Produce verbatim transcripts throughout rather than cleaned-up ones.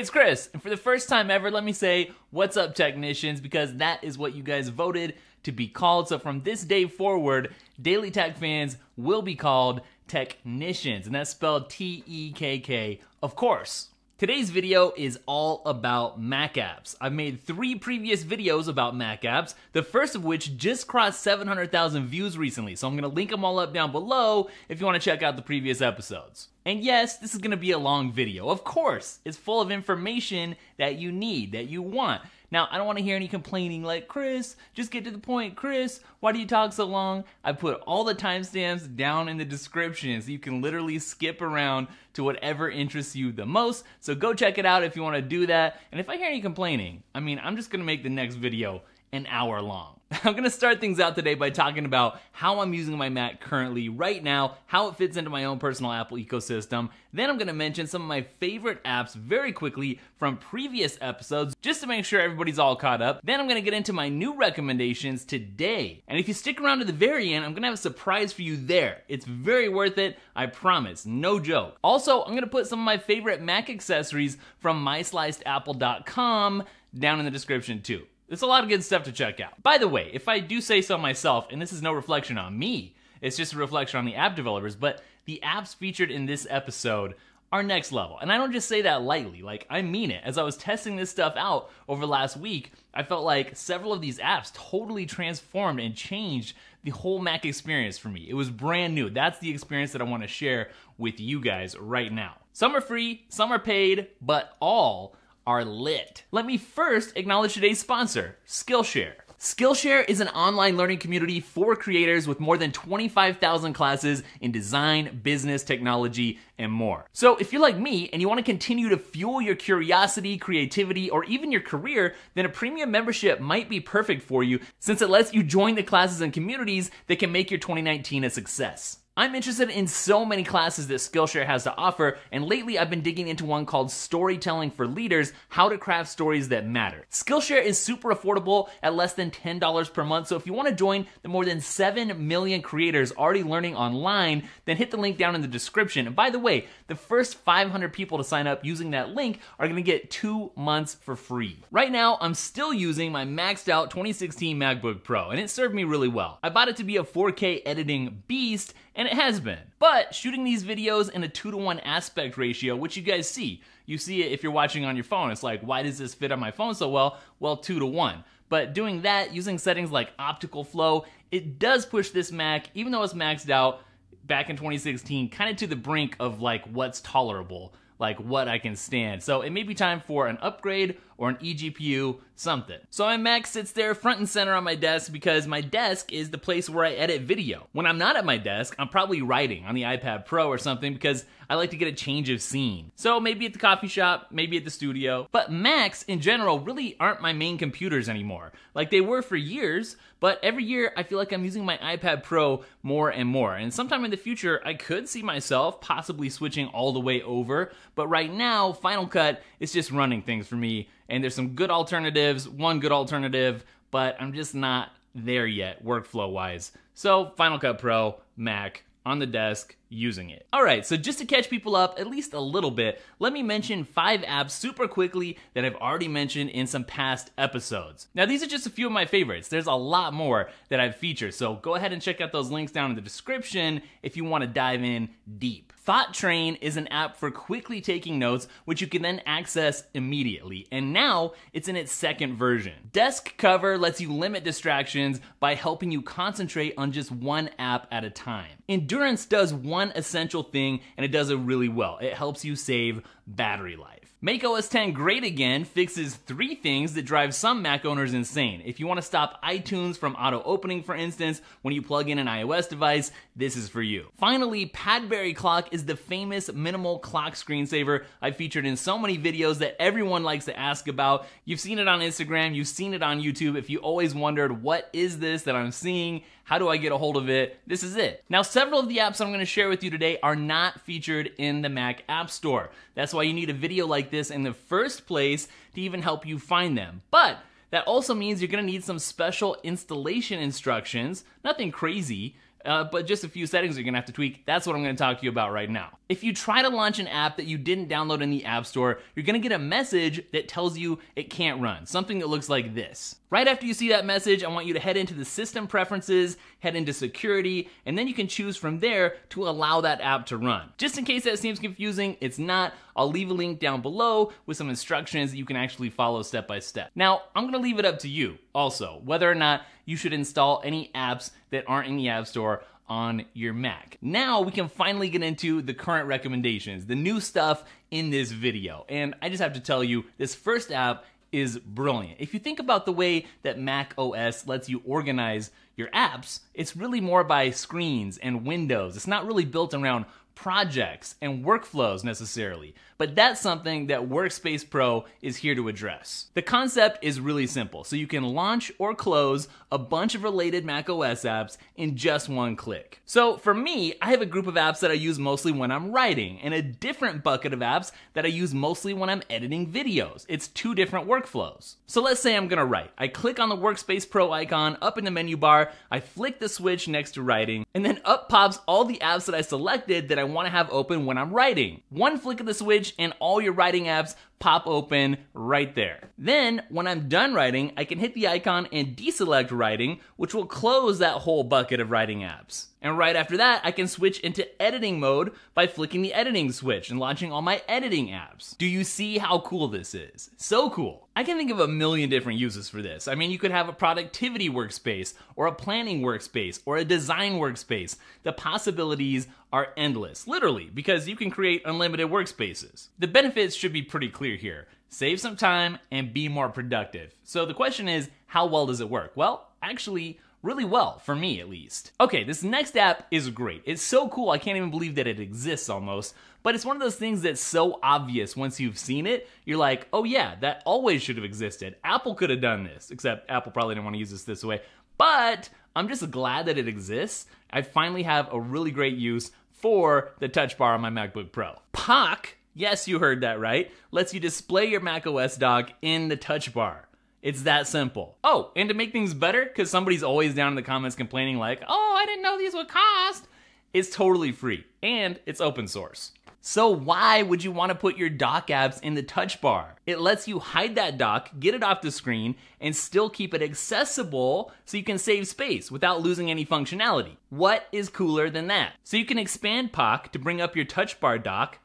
it's Chris, and for the first time ever, let me say what's up, technicians, because that is what you guys voted to be called. So from this day forward, Dailytekk fans will be called technicians, and that's spelled T E K K, of course. Today's video is all about Mac apps. I've made three previous videos about Mac apps, the first of which just crossed seven hundred thousand views recently, so I'm gonna link them all up down below if you wanna check out the previous episodes. And yes, this is gonna be a long video. Of course, it's full of information that you need, that you want. Now, I don't wanna hear any complaining like, Chris, just get to the point, Chris, why do you talk so long? I put all the timestamps down in the description, so you can literally skip around to whatever interests you the most, so go check it out if you wanna do that. And if I hear any complaining, I mean, I'm just gonna make the next video an hour long. I'm gonna start things out today by talking about how I'm using my Mac currently right now, how it fits into my own personal Apple ecosystem. Then I'm gonna mention some of my favorite apps very quickly from previous episodes, just to make sure everybody's all caught up. Then I'm gonna get into my new recommendations today. And if you stick around to the very end, I'm gonna have a surprise for you there. It's very worth it, I promise, no joke. Also, I'm gonna put some of my favorite Mac accessories from my sliced apple dot com down in the description too. There's a lot of good stuff to check out. By the way, if I do say so myself, and this is no reflection on me, it's just a reflection on the app developers, but the apps featured in this episode are next level. And I don't just say that lightly, like I mean it. As I was testing this stuff out over last week, I felt like several of these apps totally transformed and changed the whole Mac experience for me. It was brand new. That's the experience that I wanna share with you guys right now. Some are free, some are paid, but all are lit. Let me first acknowledge today's sponsor, Skillshare. Skillshare is an online learning community for creators with more than twenty-five thousand classes in design, business, technology, and more. So if you're like me and you want to continue to fuel your curiosity, creativity, or even your career, then a premium membership might be perfect for you, since it lets you join the classes and communities that can make your twenty nineteen a success. I'm interested in so many classes that Skillshare has to offer, and lately I've been digging into one called Storytelling for Leaders, How to Craft Stories That Matter. Skillshare is super affordable at less than ten dollars per month, so if you want to join the more than seven million creators already learning online, then hit the link down in the description. And by the way, the first five hundred people to sign up using that link are going to get two months for free. Right now, I'm still using my maxed out twenty sixteen MacBook Pro, and it served me really well. I bought it to be a four K editing beast, and it has been. But shooting these videos in a two to one aspect ratio, which you guys see, you see it if you're watching on your phone, it's like, why does this fit on my phone so well? Well, two to one. But doing that, using settings like optical flow, it does push this Mac, even though it's maxed out back in twenty sixteen, kind of to the brink of like what's tolerable, like what I can stand. So it may be time for an upgrade or an eGPU, something. So my Mac sits there front and center on my desk because my desk is the place where I edit video. When I'm not at my desk, I'm probably writing on the iPad Pro or something because I like to get a change of scene. So maybe at the coffee shop, maybe at the studio. But Macs in general really aren't my main computers anymore. Like they were for years, but every year I feel like I'm using my iPad Pro more and more. And sometime in the future, I could see myself possibly switching all the way over. But right now, Final Cut is just running things for me. And there's some good alternatives, one good alternative, but I'm just not there yet workflow-wise. So Final Cut Pro, Mac, on the desk, using it. All right, so just to catch people up at least a little bit, let me mention five apps super quickly that I've already mentioned in some past episodes. Now these are just a few of my favorites. There's a lot more that I've featured, so go ahead and check out those links down in the description if you wanna dive in deep. Thought Train is an app for quickly taking notes, which you can then access immediately, and now it's in its second version. Desk Cover lets you limit distractions by helping you concentrate on just one app at a time. Endurance does one One essential thing, and it does it really well. It helps you save battery life. Make O S ten Great Again fixes three things that drive some Mac owners insane. If you want to stop iTunes from auto-opening, for instance, when you plug in an iOS device, this is for you. Finally, Padbury Clock is the famous minimal clock screensaver I featured in so many videos that everyone likes to ask about. You've seen it on Instagram, you've seen it on YouTube. If you always wondered, what is this that I'm seeing? How do I get a hold of it? This is it. Now, several of the apps I'm going to share with you today are not featured in the Mac App Store. That's why you need a video like this in the first place to even help you find them. But that also means you're gonna need some special installation instructions, nothing crazy, Uh, but just a few settings you're gonna have to tweak. That's what I'm gonna talk to you about right now. If you try to launch an app that you didn't download in the App Store, you're gonna get a message that tells you it can't run, something that looks like this. Right after you see that message, I want you to head into the System Preferences, head into Security, and then you can choose from there to allow that app to run. Just in case that seems confusing, it's not. I'll leave a link down below with some instructions that you can actually follow step by step. Now, I'm gonna leave it up to you also, whether or not you should install any apps that aren't in the App Store on your Mac. Now we can finally get into the current recommendations, the new stuff in this video. And I just have to tell you, this first app is brilliant. If you think about the way that Mac O S lets you organize your apps, it's really more by screens and windows. It's not really built around projects and workflows necessarily, but that's something that Workspace Pro is here to address. The concept is really simple, so you can launch or close a bunch of related macOS apps in just one click. So for me, I have a group of apps that I use mostly when I'm writing, and a different bucket of apps that I use mostly when I'm editing videos. It's two different workflows. So let's say I'm gonna write. I click on the Workspace Pro icon up in the menu bar, I flick the switch next to writing, and then up pops all the apps that I selected that I want to have open when I'm writing. One flick of the switch and all your writing apps pop open right there. Then when I'm done writing, I can hit the icon and deselect writing, which will close that whole bucket of writing apps. And right after that, I can switch into editing mode by flicking the editing switch and launching all my editing apps. Do you see how cool this is? So cool. I can think of a million different uses for this. I mean, you could have a productivity workspace or a planning workspace or a design workspace. The possibilities are endless, literally, because you can create unlimited workspaces. The benefits should be pretty clear here. Save some time and be more productive. So the question is, how well does it work? Well, actually, really well, for me at least. Okay, this next app is great. It's so cool, I can't even believe that it exists almost, but it's one of those things that's so obvious once you've seen it, you're like, oh yeah, that always should have existed. Apple could have done this, except Apple probably didn't want to use this this way, but I'm just glad that it exists. I finally have a really great use for the touch bar on my MacBook Pro. Pock, yes, you heard that right, lets you display your macOS dock in the touch bar. It's that simple. Oh, and to make things better, because somebody's always down in the comments complaining like, oh, I didn't know these would cost, it's totally free, and it's open source. So why would you want to put your dock apps in the touch bar? It lets you hide that dock, get it off the screen, and still keep it accessible so you can save space without losing any functionality. What is cooler than that? So you can expand Pock to bring up your touch bar dock,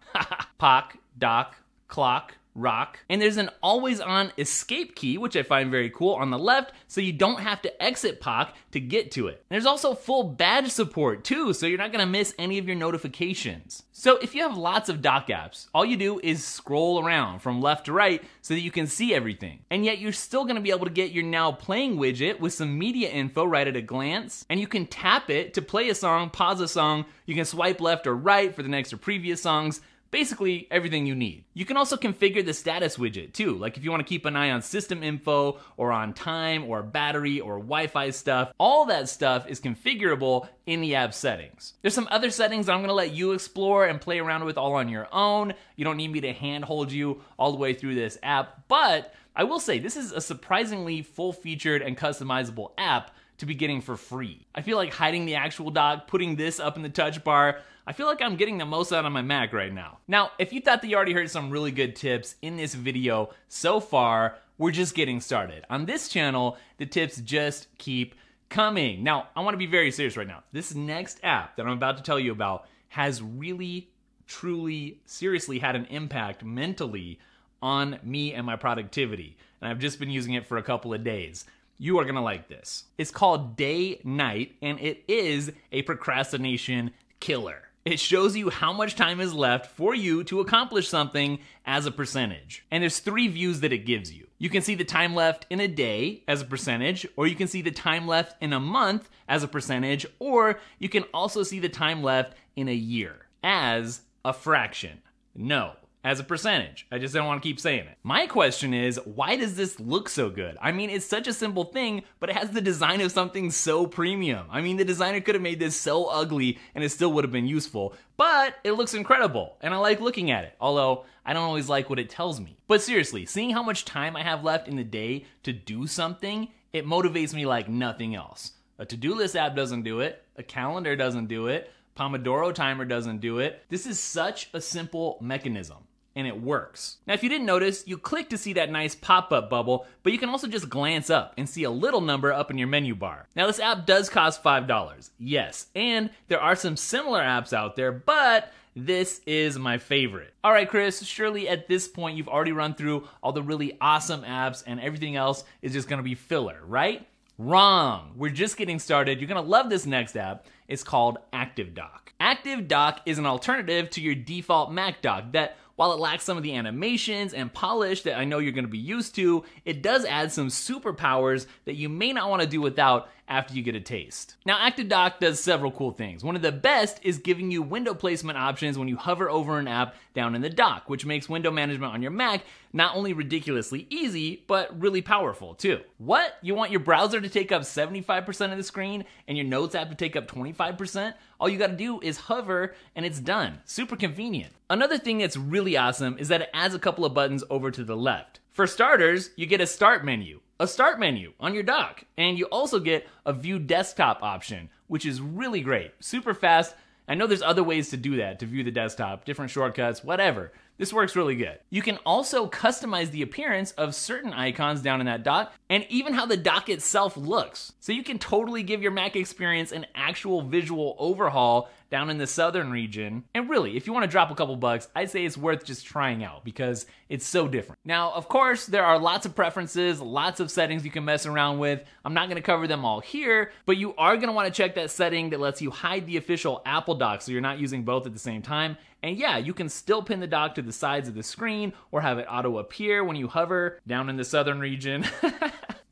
Pock, dock, clock, rock. And there's an always on escape key, which I find very cool, on the left, so you don't have to exit Pock to get to it. And there's also full badge support too, so you're not gonna miss any of your notifications. So if you have lots of dock apps, all you do is scroll around from left to right so that you can see everything. And yet you're still gonna be able to get your Now Playing widget with some media info right at a glance, and you can tap it to play a song, pause a song, you can swipe left or right for the next or previous songs, basically everything you need. You can also configure the status widget too, like if you want to keep an eye on system info or on time or battery or Wi-Fi stuff. All that stuff is configurable in the app settings. There's some other settings I'm gonna let you explore and play around with all on your own. You don't need me to handhold you all the way through this app, but I will say this is a surprisingly full-featured and customizable app to be getting for free. I feel like hiding the actual dock, putting this up in the touch bar, I feel like I'm getting the most out of my Mac right now. Now, if you thought that you already heard some really good tips in this video so far, we're just getting started. On this channel, the tips just keep coming. Now, I wanna be very serious right now. This next app that I'm about to tell you about has really, truly, seriously had an impact mentally on me and my productivity. And I've just been using it for a couple of days. You are gonna like this. It's called Day Night, and it is a procrastination killer. It shows you how much time is left for you to accomplish something as a percentage. And there's three views that it gives you. You can see the time left in a day as a percentage, or you can see the time left in a month as a percentage, or you can also see the time left in a year as a fraction. No, as a percentage. I just don't want to keep saying it. My question is, why does this look so good? I mean, it's such a simple thing, but it has the design of something so premium. I mean, the designer could have made this so ugly and it still would have been useful, but it looks incredible and I like looking at it, although I don't always like what it tells me. But seriously, seeing how much time I have left in the day to do something, it motivates me like nothing else. A to-do list app doesn't do it. A calendar doesn't do it. Pomodoro timer doesn't do it. This is such a simple mechanism, and it works. Now, if you didn't notice, you click to see that nice pop-up bubble, but you can also just glance up and see a little number up in your menu bar. Now, this app does cost five dollars, yes, and there are some similar apps out there, but this is my favorite. All right, Chris, surely at this point, you've already run through all the really awesome apps and everything else is just gonna be filler, right? Wrong. We're just getting started. You're gonna love this next app. It's called ActiveDock. ActiveDock is an alternative to your default Mac dock that, while it lacks some of the animations and polish that I know you're gonna be used to, it does add some superpowers that you may not wanna do without after you get a taste. Now, ActiveDock does several cool things. One of the best is giving you window placement options when you hover over an app down in the dock, which makes window management on your Mac not only ridiculously easy, but really powerful too. What? You want your browser to take up seventy-five percent of the screen and your Notes app to take up twenty-five percent? All you gotta do is hover and it's done. Super convenient. Another thing that's really awesome is that it adds a couple of buttons over to the left. For starters, you get a start menu, a start menu on your dock, and you also get a view desktop option, which is really great, super fast. I know there's other ways to do that, to view the desktop, different shortcuts, whatever. This works really good. You can also customize the appearance of certain icons down in that dock, and even how the dock itself looks. So you can totally give your Mac experience an actual visual overhaul down in the southern region. And really, if you wanna drop a couple bucks, I'd say it's worth just trying out because it's so different. Now, of course, there are lots of preferences, lots of settings you can mess around with. I'm not gonna cover them all here, but you are gonna wanna check that setting that lets you hide the official Apple dock so you're not using both at the same time. And yeah, you can still pin the dock to the sides of the screen or have it auto appear when you hover down in the southern region.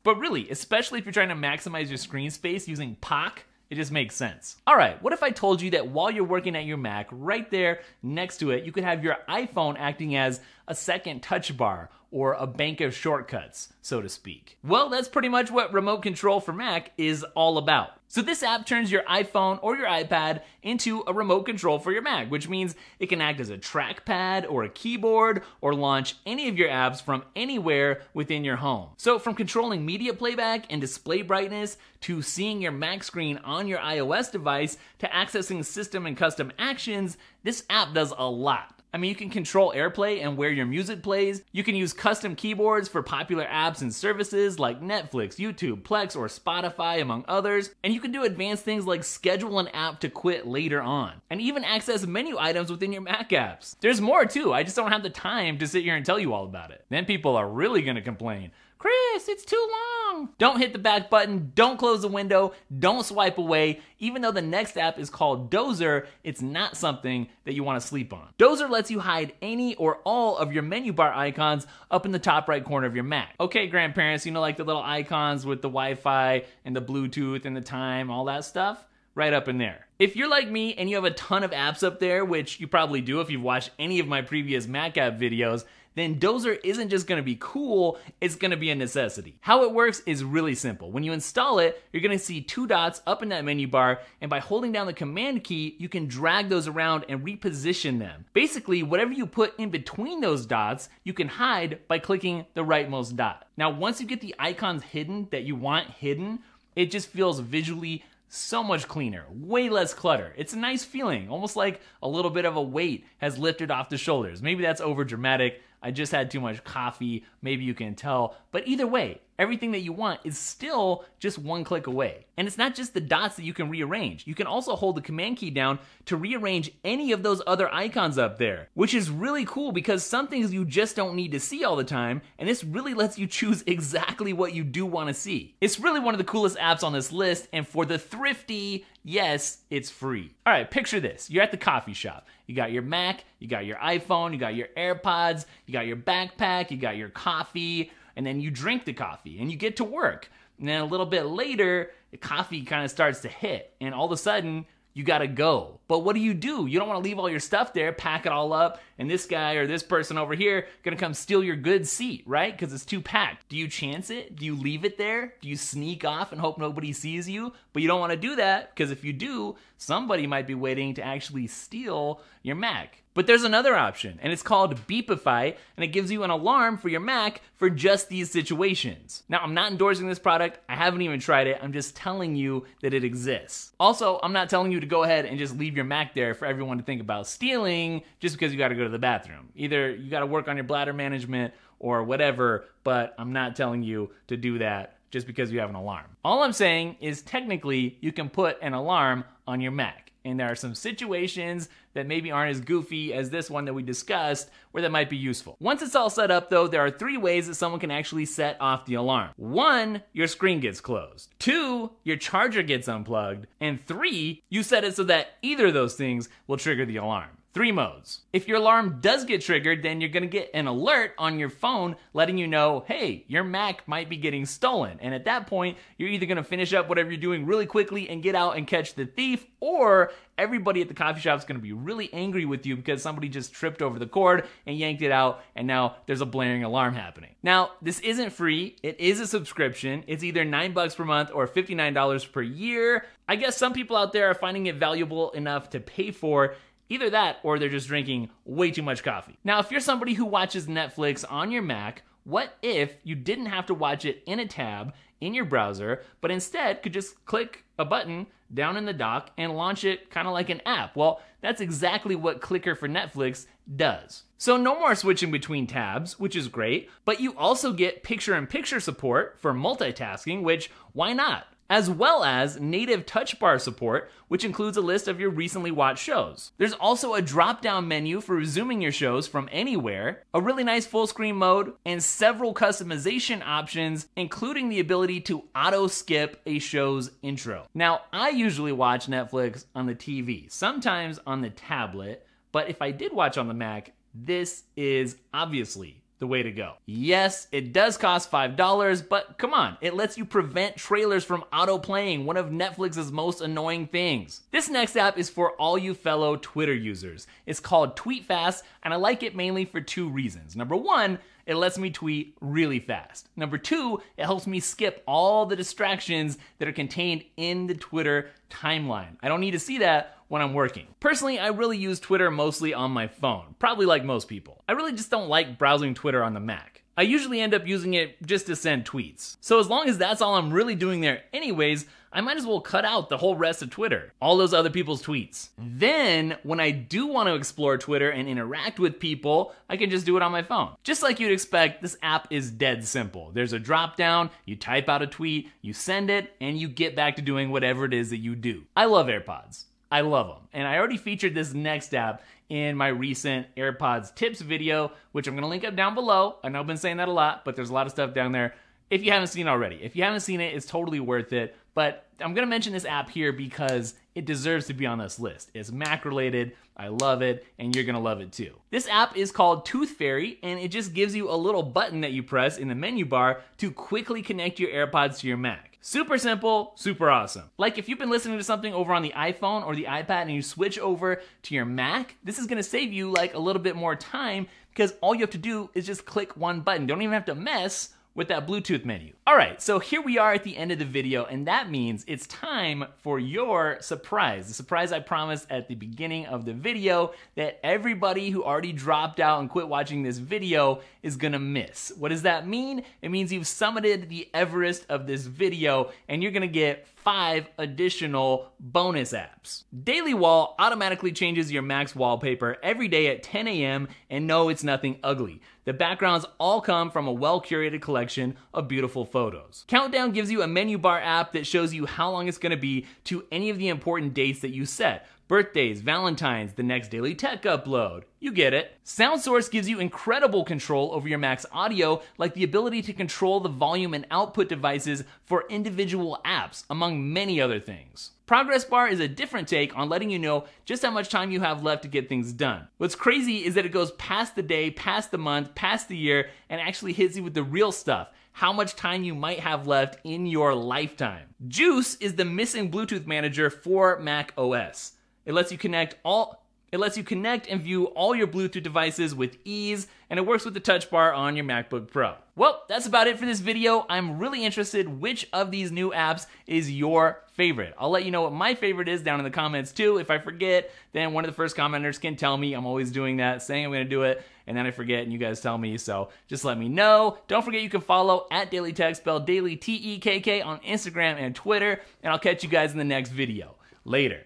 But really, especially if you're trying to maximize your screen space using Pock, it just makes sense. All right, what if I told you that while you're working at your Mac, right there next to it, you could have your iPhone acting as a second touch bar or a bank of shortcuts, so to speak. Well, that's pretty much what Remote Control for Mac is all about. So this app turns your iPhone or your iPad into a remote control for your Mac, which means it can act as a trackpad or a keyboard or launch any of your apps from anywhere within your home. So from controlling media playback and display brightness to seeing your Mac screen on your iOS device to accessing system and custom actions, this app does a lot. I mean, you can control AirPlay and where your music plays. You can use custom keyboards for popular apps and services like Netflix, YouTube, Plex, or Spotify, among others. And you can do advanced things like schedule an app to quit later on, and even access menu items within your Mac apps. There's more too, I just don't have the time to sit here and tell you all about it. Then people are really gonna complain. Chris, it's too long. Don't hit the back button, don't close the window, don't swipe away. Even though the next app is called Dozer, it's not something that you wanna sleep on. Dozer lets you hide any or all of your menu bar icons up in the top right corner of your Mac. Okay, grandparents, you know, like the little icons with the Wi-Fi and the Bluetooth and the time, all that stuff? Right up in there. If you're like me and you have a ton of apps up there, which you probably do if you've watched any of my previous Mac app videos, then Dozer isn't just gonna be cool, it's gonna be a necessity. How it works is really simple. When you install it, you're gonna see two dots up in that menu bar, and by holding down the command key, you can drag those around and reposition them. Basically, whatever you put in between those dots, you can hide by clicking the rightmost dot. Now, once you get the icons hidden that you want hidden, it just feels visually so much cleaner, way less clutter. It's a nice feeling, almost like a little bit of a weight has lifted off the shoulders. Maybe that's over dramatic. I just had too much coffee, maybe you can tell. But either way, everything that you want is still just one click away. And it's not just the dots that you can rearrange. You can also hold the command key down to rearrange any of those other icons up there, which is really cool because some things you just don't need to see all the time, and this really lets you choose exactly what you do want to see. It's really one of the coolest apps on this list, and for the thrifty, yes, it's free. All right, picture this. You're at the coffee shop. You got your Mac, you got your iPhone, you got your AirPods, you got your backpack, you got your coffee, and then you drink the coffee and you get to work. And then a little bit later, the coffee kind of starts to hit and all of a sudden you gotta go. But what do you do? You don't wanna leave all your stuff there, pack it all up, and this guy or this person over here gonna come steal your good seat, right? Because it's too packed. Do you chance it? Do you leave it there? Do you sneak off and hope nobody sees you? But you don't wanna do that, because if you do, somebody might be waiting to actually steal your Mac. But there's another option, and it's called Beepify, and it gives you an alarm for your Mac for just these situations. Now, I'm not endorsing this product. I haven't even tried it. I'm just telling you that it exists. Also, I'm not telling you to go ahead and just leave your Mac there for everyone to think about stealing just because you gotta go to the bathroom. Either you gotta work on your bladder management or whatever, but I'm not telling you to do that just because you have an alarm. All I'm saying is technically you can put an alarm on your Mac. And there are some situations that maybe aren't as goofy as this one that we discussed where that might be useful. Once it's all set up though, there are three ways that someone can actually set off the alarm. One, your screen gets closed. Two, your charger gets unplugged. And three, you set it so that either of those things will trigger the alarm. Three modes. If your alarm does get triggered, then you're gonna get an alert on your phone letting you know, hey, your Mac might be getting stolen. And at that point, you're either gonna finish up whatever you're doing really quickly and get out and catch the thief, or everybody at the coffee shop is gonna be really angry with you because somebody just tripped over the cord and yanked it out, and now there's a blaring alarm happening. Now, this isn't free, it is a subscription. It's either nine bucks per month or fifty-nine dollars per year. I guess some people out there are finding it valuable enough to pay for. Either that, or they're just drinking way too much coffee. Now, if you're somebody who watches Netflix on your Mac, what if you didn't have to watch it in a tab in your browser, but instead could just click a button down in the dock and launch it kind of like an app? Well, that's exactly what Clicker for Netflix does. So no more switching between tabs, which is great, but you also get picture-in-picture support for multitasking, which, why not? As well as native touch bar support, which includes a list of your recently watched shows. There's also a drop-down menu for resuming your shows from anywhere, a really nice full-screen mode, and several customization options, including the ability to auto-skip a show's intro. Now, I usually watch Netflix on the T V, sometimes on the tablet, but if I did watch on the Mac, this is obviously the way to go. Yes, it does cost five dollars, but come on, it lets you prevent trailers from auto-playing, one of Netflix's most annoying things. This next app is for all you fellow Twitter users. It's called TweetFast, and I like it mainly for two reasons. Number one, it lets me tweet really fast. Number two, it helps me skip all the distractions that are contained in the Twitter timeline. I don't need to see that when I'm working. Personally, I really use Twitter mostly on my phone, probably like most people. I really just don't like browsing Twitter on the Mac. I usually end up using it just to send tweets. So as long as that's all I'm really doing there anyways, I might as well cut out the whole rest of Twitter, all those other people's tweets. Then, when I do want to explore Twitter and interact with people, I can just do it on my phone. Just like you'd expect, this app is dead simple. There's a drop down, you type out a tweet, you send it, and you get back to doing whatever it is that you do. I love AirPods. I love them. And I already featured this next app in my recent AirPods tips video, which I'm gonna link up down below. I know I've been saying that a lot, but there's a lot of stuff down there if you haven't seen already. If you haven't seen it, it's totally worth it. But I'm gonna mention this app here because it deserves to be on this list. It's Mac related, I love it, and you're gonna love it too. This app is called ToothFairy, and it just gives you a little button that you press in the menu bar to quickly connect your AirPods to your Mac. Super simple, super awesome. Like if you've been listening to something over on the iPhone or the iPad and you switch over to your Mac, this is gonna save you like a little bit more time because all you have to do is just click one button. Don't even have to mess with that Bluetooth menu. All right, so here we are at the end of the video, and that means it's time for your surprise. The surprise I promised at the beginning of the video that everybody who already dropped out and quit watching this video is gonna miss. What does that mean? It means you've summited the Everest of this video, and you're gonna get five additional bonus apps. Daily Wall automatically changes your Mac's wallpaper every day at ten A M, and no, it's nothing ugly. The backgrounds all come from a well-curated collection of beautiful photos. Countdown gives you a menu bar app that shows you how long it's gonna be to any of the important dates that you set. Birthdays, Valentine's, the next Dailytekk upload. You get it. SoundSource gives you incredible control over your Mac's audio, like the ability to control the volume and output devices for individual apps, among many other things. Progress Bar is a different take on letting you know just how much time you have left to get things done. What's crazy is that it goes past the day, past the month, past the year, and actually hits you with the real stuff. How much time you might have left in your lifetime. Juice is the missing Bluetooth manager for Mac O S. It lets you connect all, It lets you connect and view all your Bluetooth devices with ease, and it works with the touch bar on your MacBook Pro. Well, that's about it for this video. I'm really interested which of these new apps is your favorite. I'll let you know what my favorite is down in the comments too. If I forget, then one of the first commenters can tell me. I'm always doing that, saying I'm gonna do it, and then I forget and you guys tell me, so just let me know. Don't forget you can follow at Dailytekk, spelled Daily T E K K, on Instagram and Twitter, and I'll catch you guys in the next video. Later.